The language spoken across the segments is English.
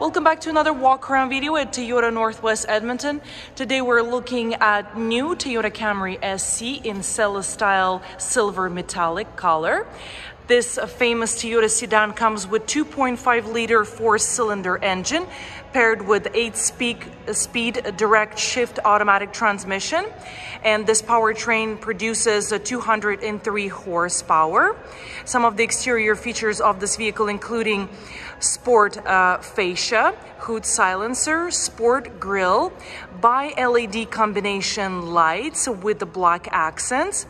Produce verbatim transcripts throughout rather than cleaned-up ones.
Welcome back to another walk around video at Toyota Northwest Edmonton. Today we're looking at new Toyota Camry S E in Sella style silver metallic color. This famous Toyota sedan comes with two point five liter four-cylinder engine paired with eight-speed direct shift automatic transmission, and this powertrain produces two hundred and three horsepower. Some of the exterior features of this vehicle including sport uh, fascia, hood silencer, sport grille, bi-L E D combination lights with the black accents,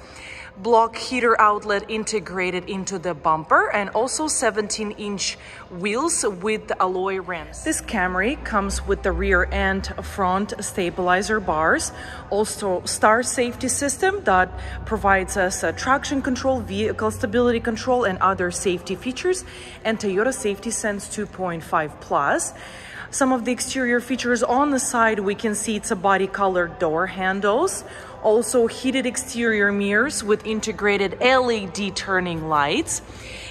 block heater outlet integrated into the bumper, and also seventeen inch wheels with alloy rims. This Camry comes with the rear and front stabilizer bars, also star safety system that provides us a traction control, vehicle stability control, and other safety features, and Toyota Safety Sense two point five plus. Some of the exterior features on the side, we can see it's a body color door handles, also heated exterior mirrors with integrated L E D turning lights.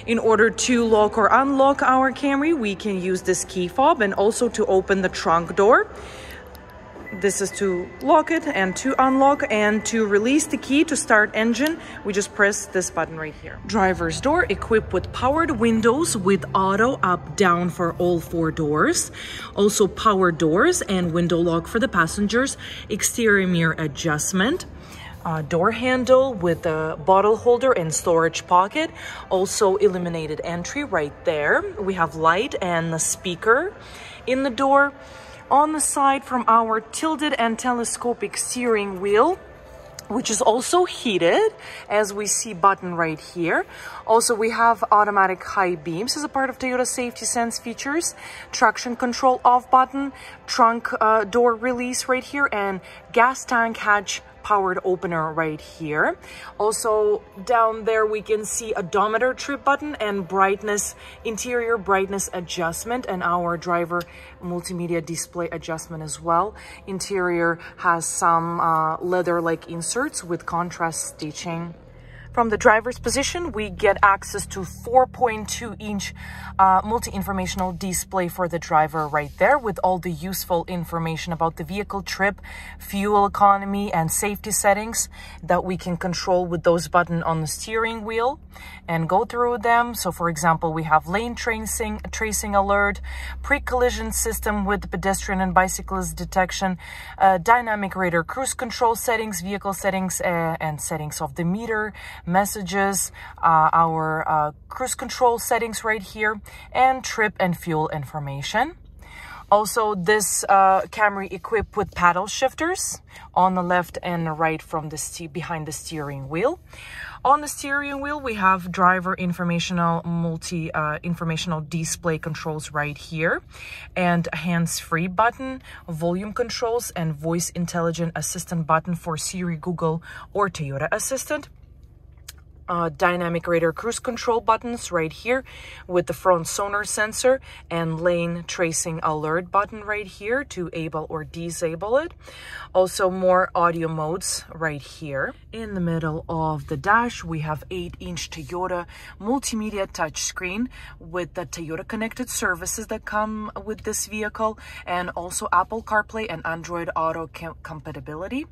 In order to lock or unlock our Camry, we can use this key fob, and also to open the trunk door. This is to lock it and to unlock, and to release the key to start engine, we just press this button right here. Driver's door equipped with powered windows with auto up down for all four doors. Also power doors and window lock for the passengers. Exterior mirror adjustment. Uh, door handle with a bottle holder and storage pocket. Also illuminated entry right there. We have light and the speaker in the door. On the side from our tilted and telescopic steering wheel, which is also heated, as we see button right here. Also, we have automatic high beams as a part of Toyota Safety Sense features, traction control off button, trunk uh, door release right here, and gas tank hatch powered opener right here. Also down there we can see odometer trip button and brightness, interior brightness adjustment, and our driver multimedia display adjustment as well. Interior has some uh, leather like inserts with contrast stitching. From the driver's position, we get access to four point two inch uh, multi-informational display for the driver right there, with all the useful information about the vehicle, trip, fuel economy, and safety settings that we can control with those buttons on the steering wheel and go through them. So, for example, we have lane tracing, tracing alert, pre-collision system with pedestrian and bicyclist detection, uh, dynamic radar cruise control settings, vehicle settings, uh, and settings of the meter, messages, uh, our uh, cruise control settings right here, and trip and fuel information. Also, this uh, Camry equipped with paddle shifters on the left and right from the behind the steering wheel. On the steering wheel, we have driver informational, multi uh, informational display controls right here, and hands-free button, volume controls, and voice intelligent assistant button for Siri, Google, or Toyota Assistant. Uh, dynamic radar cruise control buttons right here with the front sonar sensor, and lane tracing alert button right here to able or disable it. Also more audio modes right here. In the middle of the dash, we have eight inch Toyota multimedia touchscreen with the Toyota connected services that come with this vehicle, and also Apple CarPlay and Android Auto compatibility.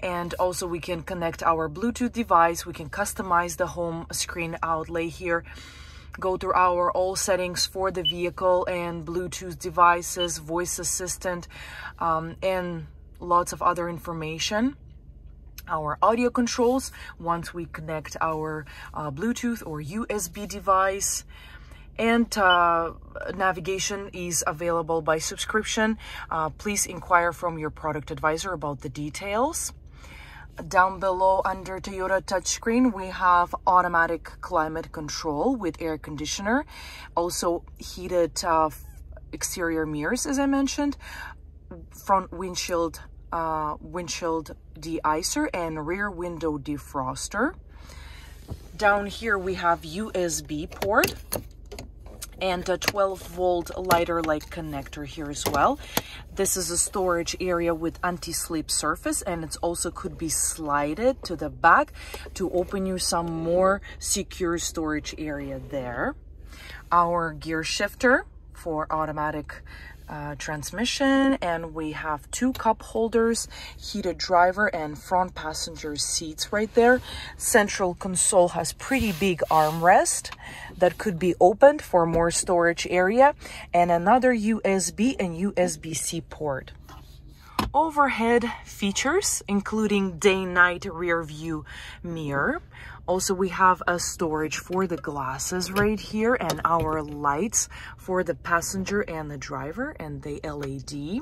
And also we can connect our Bluetooth device, we can customize the home screen outlay here, go through our all settings for the vehicle and Bluetooth devices, voice assistant, um, and lots of other information. Our audio controls, once we connect our uh, Bluetooth or U S B device. And uh, navigation is available by subscription. Uh, please inquire from your product advisor about the details. Down below under Toyota touchscreen, we have automatic climate control with air conditioner, also heated uh, exterior mirrors, as I mentioned, front windshield, uh, windshield de-icer, and rear window defroster. Down here we have U S B port and a twelve volt lighter-like connector here as well. This is a storage area with anti-slip surface, and it also could be slided to the back to open you some more secure storage area there. Our gear shifter for automatic uh, transmission, and we have two cup holders, heated driver and front passenger seats right there. Central console has pretty big armrest that could be opened for more storage area, and another U S B and U S B C port. Overhead features including day-night rear view mirror. Also, we have a storage for the glasses right here and our lights for the passenger and the driver and the L E D.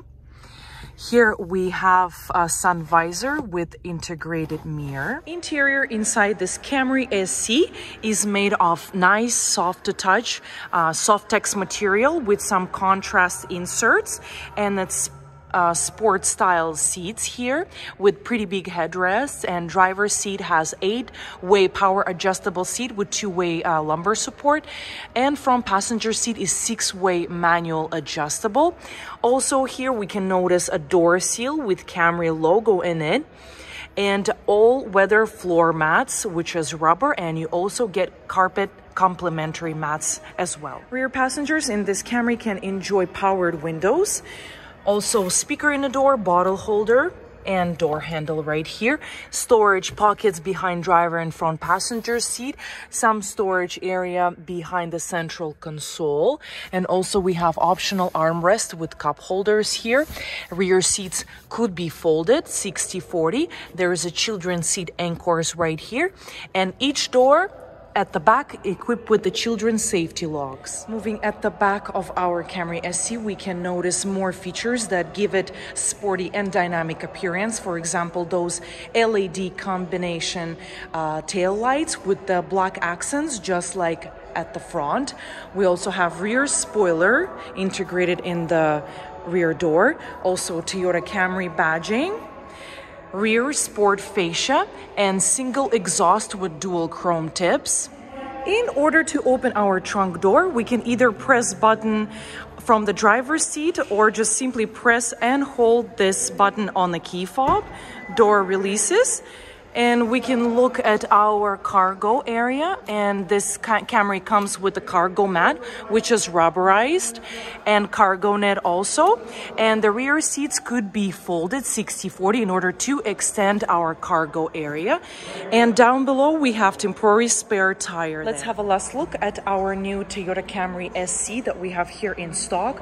Here we have a sun visor with integrated mirror. Interior inside this Camry S E is made of nice soft to touch uh, Softex material with some contrast inserts, and it's Uh, sport style seats here with pretty big headrests, and driver's seat has eight way power adjustable seat with two way uh, lumbar support, and front passenger seat is six way manual adjustable. Also here we can notice a door seal with Camry logo in it, and all weather floor mats, which is rubber, and you also get carpet complimentary mats as well. Rear passengers in this Camry can enjoy powered windows. Also, speaker in the door, bottle holder, and door handle right here. Storage pockets behind driver and front passenger seat. Some storage area behind the central console. And also we have optional armrest with cup holders here. Rear seats could be folded, sixty forty. There is a children's seat anchors right here. And each door at the back equipped with the children's safety locks. Moving at the back of our Camry S E, we can notice more features that give it sporty and dynamic appearance. For example, those L E D combination uh, tail lights with the black accents, just like at the front. We also have rear spoiler integrated in the rear door. Also Toyota Camry badging, rear sport fascia, and single exhaust with dual chrome tips. In order to open our trunk door, we can either press button from the driver's seat or just simply press and hold this button on the key fob. Door releases, and we can look at our cargo area, and this Camry comes with a cargo mat, which is rubberized, and cargo net also. And the rear seats could be folded sixty forty in order to extend our cargo area. And down below we have temporary spare tire. Let's have a last look at our new Toyota Camry S E that we have here in stock.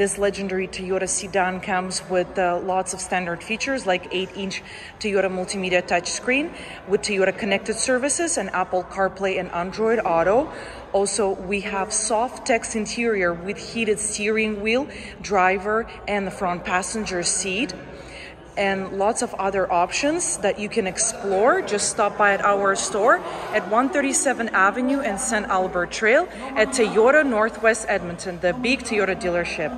This legendary Toyota sedan comes with uh, lots of standard features like eight inch Toyota multimedia touchscreen with Toyota Connected Services and Apple CarPlay and Android Auto. Also, we have Softex interior with heated steering wheel, driver, and the front passenger seat, and lots of other options that you can explore. Just stop by at our store at one thirty-seven Avenue and Saint Albert Trail at Toyota Northwest Edmonton, the big Toyota dealership.